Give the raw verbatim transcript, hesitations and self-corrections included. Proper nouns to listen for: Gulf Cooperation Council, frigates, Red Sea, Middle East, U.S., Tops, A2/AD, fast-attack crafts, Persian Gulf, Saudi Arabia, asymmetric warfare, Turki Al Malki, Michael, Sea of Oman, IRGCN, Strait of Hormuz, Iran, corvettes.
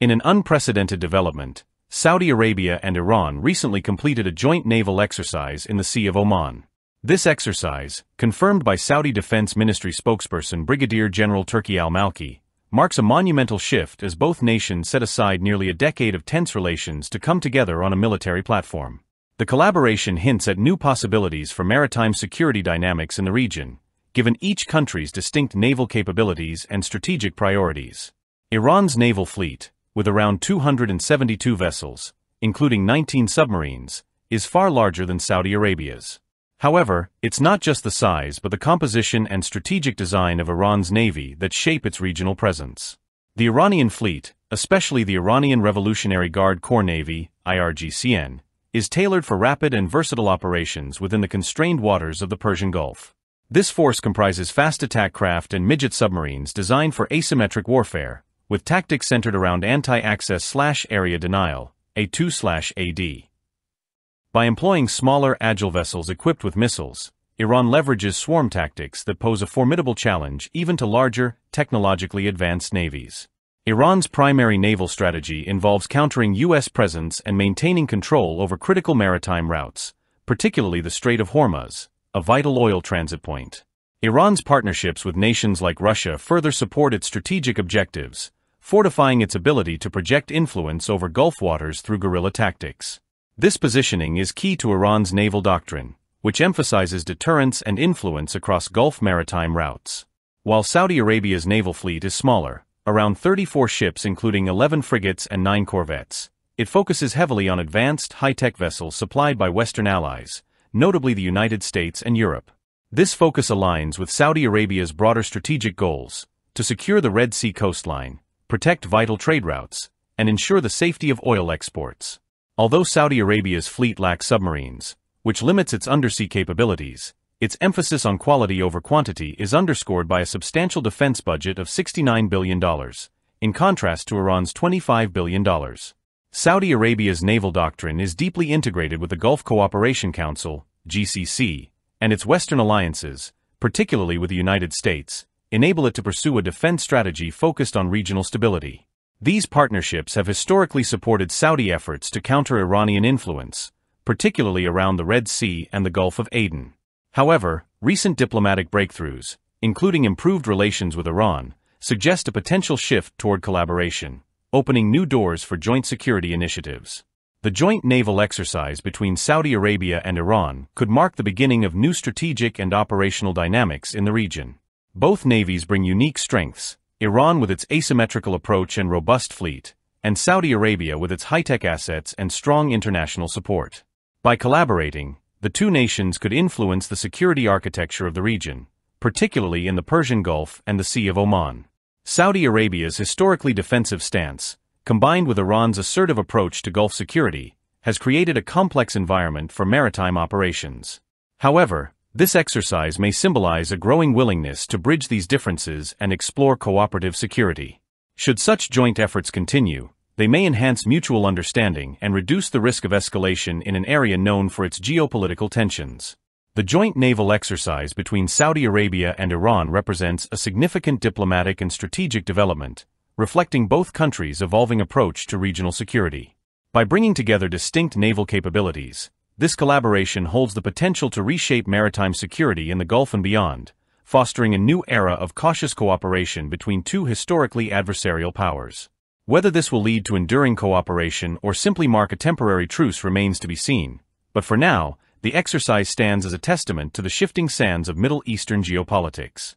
In an unprecedented development, Saudi Arabia and Iran recently completed a joint naval exercise in the Sea of Oman. This exercise, confirmed by Saudi Defense Ministry spokesperson Brigadier General Turki Al Malki, marks a monumental shift as both nations set aside nearly a decade of tense relations to come together on a military platform. The collaboration hints at new possibilities for maritime security dynamics in the region, given each country's distinct naval capabilities and strategic priorities. Iran's naval fleet, with around two hundred seventy-two vessels, including nineteen submarines, is far larger than Saudi Arabia's. However, it's not just the size but the composition and strategic design of Iran's navy that shape its regional presence. The Iranian fleet, especially the Iranian Revolutionary Guard Corps Navy, I R G C N, is tailored for rapid and versatile operations within the constrained waters of the Persian Gulf. This force comprises fast attack craft and midget submarines designed for asymmetric warfare, with tactics centered around anti-access/area denial, A two A D. By employing smaller, agile vessels equipped with missiles, Iran leverages swarm tactics that pose a formidable challenge even to larger, technologically advanced navies. Iran's primary naval strategy involves countering U S presence and maintaining control over critical maritime routes, particularly the Strait of Hormuz, a vital oil transit point. Iran's partnerships with nations like Russia further support its strategic objectives, fortifying its ability to project influence over Gulf waters through guerrilla tactics. This positioning is key to Iran's naval doctrine, which emphasizes deterrence and influence across Gulf maritime routes. While Saudi Arabia's naval fleet is smaller, around thirty-four ships including eleven frigates and nine corvettes, it focuses heavily on advanced, high-tech vessels supplied by Western allies, notably the United States and Europe. This focus aligns with Saudi Arabia's broader strategic goals, to secure the Red Sea coastline, protect vital trade routes, and ensure the safety of oil exports. Although Saudi Arabia's fleet lacks submarines, which limits its undersea capabilities, its emphasis on quality over quantity is underscored by a substantial defense budget of sixty-nine billion dollars, in contrast to Iran's twenty-five billion dollars. Saudi Arabia's naval doctrine is deeply integrated with the Gulf Cooperation Council, G C C, and its Western alliances, particularly with the United States, enable it to pursue a defense strategy focused on regional stability. These partnerships have historically supported Saudi efforts to counter Iranian influence, particularly around the Red Sea and the Gulf of Aden. However, recent diplomatic breakthroughs, including improved relations with Iran, suggest a potential shift toward collaboration, opening new doors for joint security initiatives. The joint naval exercise between Saudi Arabia and Iran could mark the beginning of new strategic and operational dynamics in the region. Both navies bring unique strengths, Iran with its asymmetrical approach and robust fleet, and Saudi Arabia with its high-tech assets and strong international support. By collaborating, the two nations could influence the security architecture of the region, particularly in the Persian Gulf and the Sea of Oman. Saudi Arabia's historically defensive stance, combined with Iran's assertive approach to Gulf security, has created a complex environment for maritime operations. However, this exercise may symbolize a growing willingness to bridge these differences and explore cooperative security. Should such joint efforts continue, they may enhance mutual understanding and reduce the risk of escalation in an area known for its geopolitical tensions. The joint naval exercise between Saudi Arabia and Iran represents a significant diplomatic and strategic development, reflecting both countries' evolving approach to regional security. By bringing together distinct naval capabilities, this collaboration holds the potential to reshape maritime security in the Gulf and beyond, fostering a new era of cautious cooperation between two historically adversarial powers. Whether this will lead to enduring cooperation or simply mark a temporary truce remains to be seen, but for now, the exercise stands as a testament to the shifting sands of Middle Eastern geopolitics.